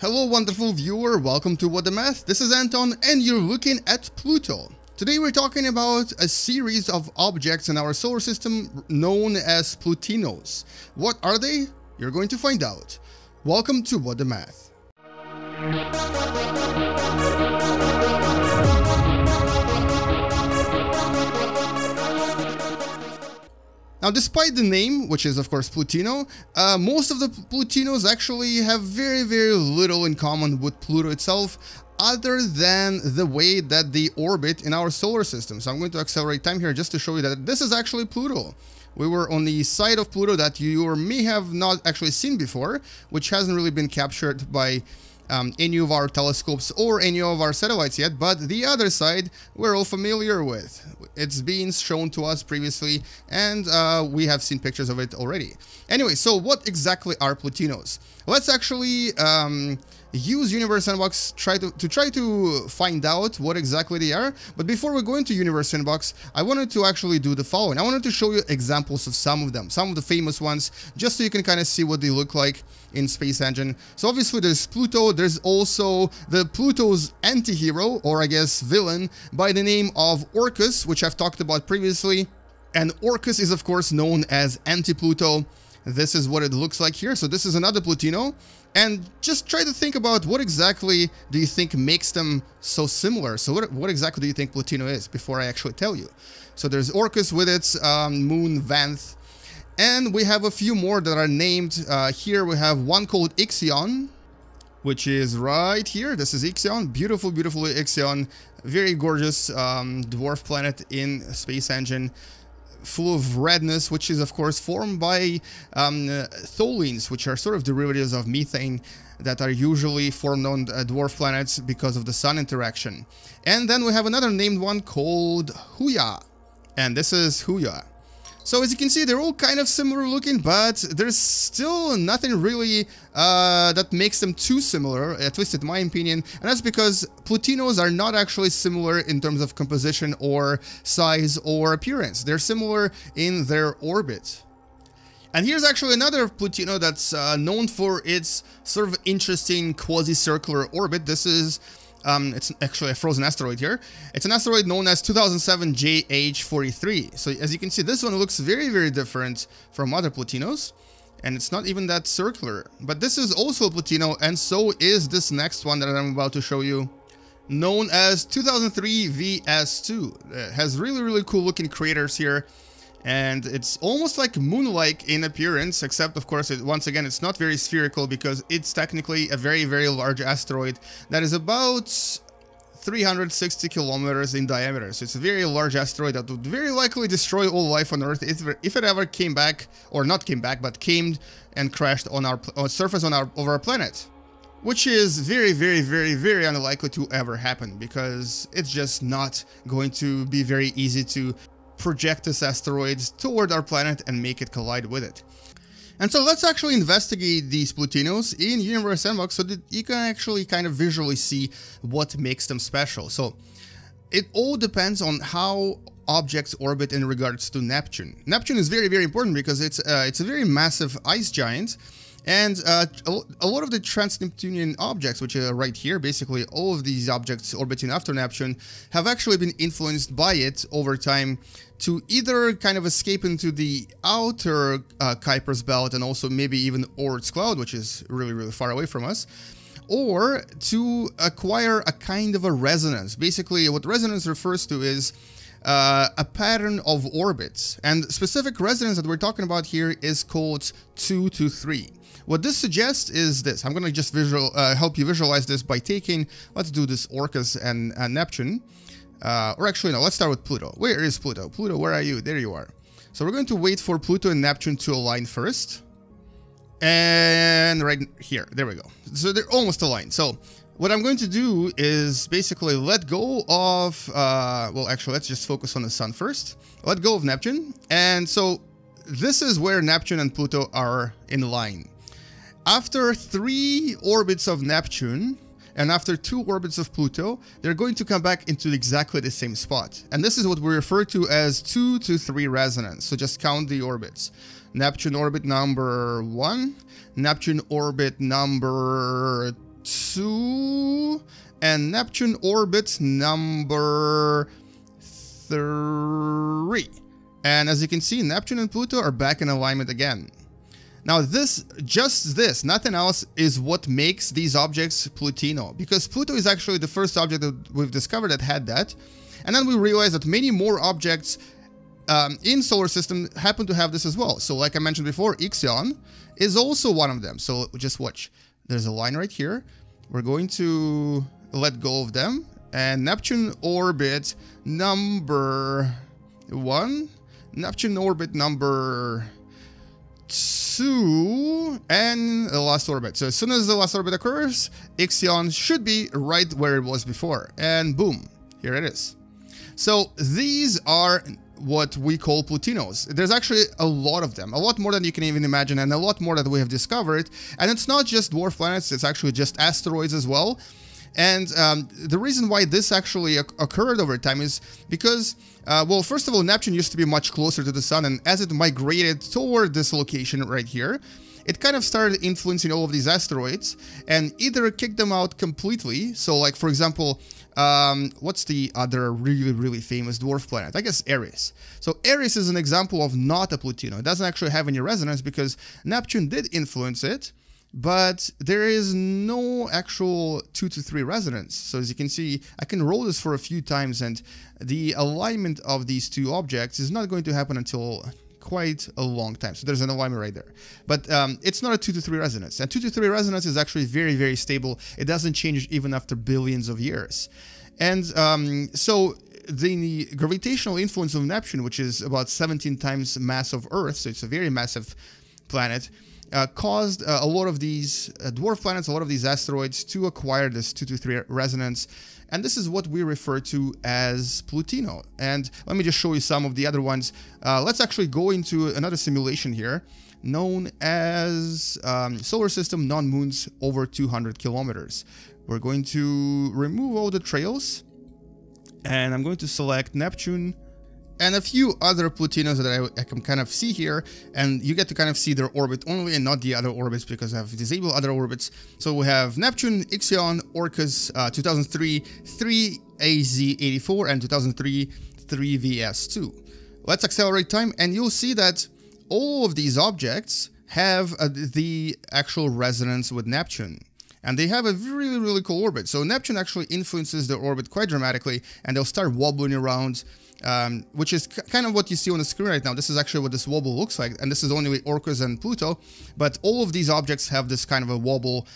Hello wonderful viewer, welcome to What the Math. This is Anton and you're looking at Pluto. Today we're talking about a series of objects in our solar system known as Plutinos. What are they? You're going to find out. Welcome to What the Math. Now, despite the name, which is of course Plutino, most of the Plutinos actually have very little in common with Pluto itself, other than the way that they orbit in our solar system. So I'm going to accelerate time here just to show you that this is actually Pluto. We were on the side of Pluto that you may have not actually seen before, which hasn't really been captured by any of our telescopes or any of our satellites yet, but the other side we're all familiar with. It's been shown to us previously and we have seen pictures of it already. Anyway, so what exactly are Plutinos? Let's actually use Universe Sandbox to try to find out what exactly they are. But before we go into Universe Sandbox, I wanted to actually do the following. I wanted to show you examples of some of them, some of the famous ones, just so you can kind of see what they look like in Space Engine. So obviously there's Pluto, there's also the Pluto's anti-hero, or I guess villain, by the name of Orcus, which I've talked about previously. And Orcus is of course known as anti-Pluto. This is what it looks like here. So this is another Plutino. And just try to think about what exactly do you think makes them so similar. So what exactly do you think Plutino is before I actually tell you? So there's Orcus with its moon Vanth. And we have a few more that are named. Here we have one called Ixion, which is right here. This is Ixion. Beautiful, beautiful Ixion. Very gorgeous dwarf planet in Space Engine, full of redness, which is of course formed by tholins, which are sort of derivatives of methane that are usually formed on dwarf planets because of the sun interaction. And then we have another named one called Huya, and this is Huya. So as you can see, they're all kind of similar looking, but there's still nothing really that makes them too similar, at least in my opinion. And that's because Plutinos are not actually similar in terms of composition or size or appearance. They're similar in their orbit. And here's actually another Plutino that's known for its sort of interesting quasi-circular orbit. This is it's actually a frozen asteroid here. It's an asteroid known as 2007 JH43. So as you can see, this one looks very different from other Plutinos. And it's not even that circular. But this is also a Plutino, and so is this next one that I'm about to show you, known as 2003 VS2. It has really cool looking craters here. And it's almost like moon-like in appearance, except of course, once again, it's not very spherical because it's technically a very large asteroid that is about 360 kilometers in diameter. So it's a very large asteroid that would very likely destroy all life on Earth if it ever came back, or not came back, but came and crashed on our surface of our planet. Which is very unlikely to ever happen because it's just not going to be very easy to project this asteroid toward our planet and make it collide with it. And so let's actually investigate these Plutinos in Universe Sandbox so that you can actually kind of visually see what makes them special. So it all depends on how objects orbit in regards to Neptune. Neptune is very important because it's a very massive ice giant. And a lot of the trans-Neptunian objects, which are right here, basically all of these objects orbiting after Neptune, have actually been influenced by it over time to either kind of escape into the outer Kuiper's belt and also maybe even Oort's cloud, which is really far away from us, or to acquire a kind of a resonance. Basically, what resonance refers to is a pattern of orbits. And specific resonance that we're talking about here is called 2-3. What this suggests is this. I'm going to just help you visualize this by taking, let's do this Orcus and Neptune. Or actually, no, let's start with Pluto. Where is Pluto? Pluto, where are you? There you are. So we're going to wait for Pluto and Neptune to align first. And right here, there we go. So they're almost aligned. So what I'm going to do is basically let go of, well, actually, let's just focus on the sun first. Let go of Neptune. And so this is where Neptune and Pluto are in line. After 3 orbits of Neptune and after 2 orbits of Pluto, they're going to come back into exactly the same spot. And this is what we refer to as 2-3 resonance. So just count the orbits. Neptune orbit number 1, Neptune orbit number 2 and Neptune orbit number 3. And as you can see, Neptune and Pluto are back in alignment again. Now this, just this, nothing else, is what makes these objects Plutino, because Pluto is actually the first object that we've discovered that had that, and then we realized that many more objects in solar system happen to have this as well. So like I mentioned before, Ixion is also one of them. So just watch, there's a line right here, we're going to let go of them, and Neptune orbit number 1, Neptune orbit number 2, and the last orbit. So as soon as the last orbit occurs, Ixion should be right where it was before, and boom, here it is. So these are what we call Plutinos. There's actually a lot of them, a lot more than you can even imagine, and a lot more that we have discovered. And it's not just dwarf planets, it's actually just asteroids as well. And the reason why this actually occurred over time is because, well, first of all, Neptune used to be much closer to the sun, and as it migrated toward this location right here, it kind of started influencing all of these asteroids and either kicked them out completely. So, like, for example, what's the other really, really famous dwarf planet? I guess Eris. So Eris is an example of not a Plutino. It doesn't actually have any resonance because Neptune did influence it, but there is no actual 2-3 resonance. So as you can see, I can roll this for a few times, and the alignment of these two objects is not going to happen until quite a long time. So there's an alignment right there, but it's not a 2-3 resonance, and 2-3 resonance is actually very, very stable. It doesn't change even after billions of years. And so the gravitational influence of Neptune, which is about 17 times mass of Earth, so it's a very massive planet, caused a lot of these dwarf planets, a lot of these asteroids to acquire this 2-3 resonance, and this is what we refer to as Plutino. And let me just show you some of the other ones. Let's actually go into another simulation here, known as Solar System Non-Moons Over 200 Kilometers. We're going to remove all the trails, and I'm going to select Neptune and a few other Plutinos that I can kind of see here, and you get to kind of see their orbit only and not the other orbits, because I've disabled other orbits. So we have Neptune, Ixion, Orcus, 2003 3AZ84, and 2003 3VS2. Let's accelerate time, and you'll see that all of these objects have the actual resonance with Neptune. And they have a really, really cool orbit. So Neptune actually influences their orbit quite dramatically, and they'll start wobbling around, which is kind of what you see on the screen right now. This is actually what this wobble looks like, and this is only Orcus and Pluto, but all of these objects have this kind of a wobble,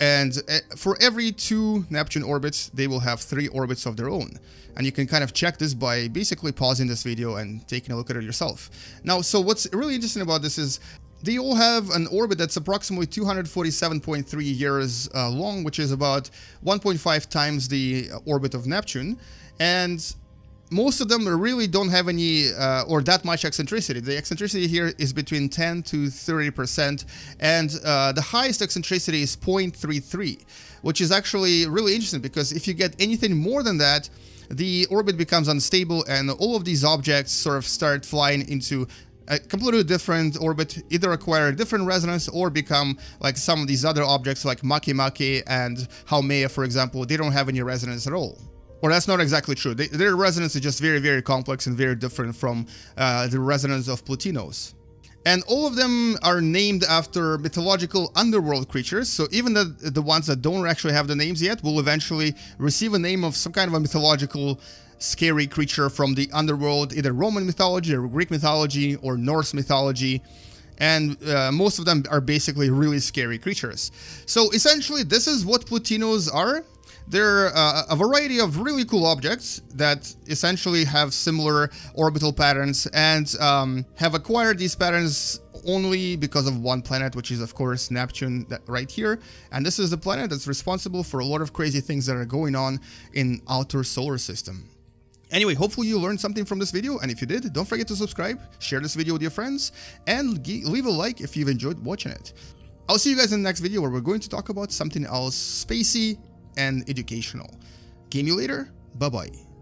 and for every 2 Neptune orbits, they will have 3 orbits of their own. And you can kind of check this by basically pausing this video and taking a look at it yourself. Now, so what's really interesting about this is they all have an orbit that's approximately 247.3 years long, which is about 1.5 times the orbit of Neptune, and most of them really don't have any or that much eccentricity. The eccentricity here is between 10% to 30%, and the highest eccentricity is 0.33, which is actually really interesting, because if you get anything more than that, the orbit becomes unstable, and all of these objects sort of start flying into a completely different orbit, either acquire a different resonance or become like some of these other objects like Makemake and Haumea, for example. They don't have any resonance at all. Or that's not exactly true. Their resonance is just very, very complex and very different from the resonance of Plutinos. And all of them are named after mythological underworld creatures, so even the ones that don't actually have the names yet will eventually receive a name of some kind of a mythological scary creature from the underworld, either Roman mythology or Greek mythology or Norse mythology. And most of them are basically really scary creatures. So essentially, this is what Plutinos are. They're a variety of really cool objects that essentially have similar orbital patterns, and have acquired these patterns only because of one planet, which is, of course, Neptune right here. And this is the planet that's responsible for a lot of crazy things that are going on in outer solar system. Anyway, hopefully you learned something from this video, and if you did, don't forget to subscribe, share this video with your friends, and leave a like if you've enjoyed watching it. I'll see you guys in the next video, where we're going to talk about something else spacey and educational. Game you later, bye-bye.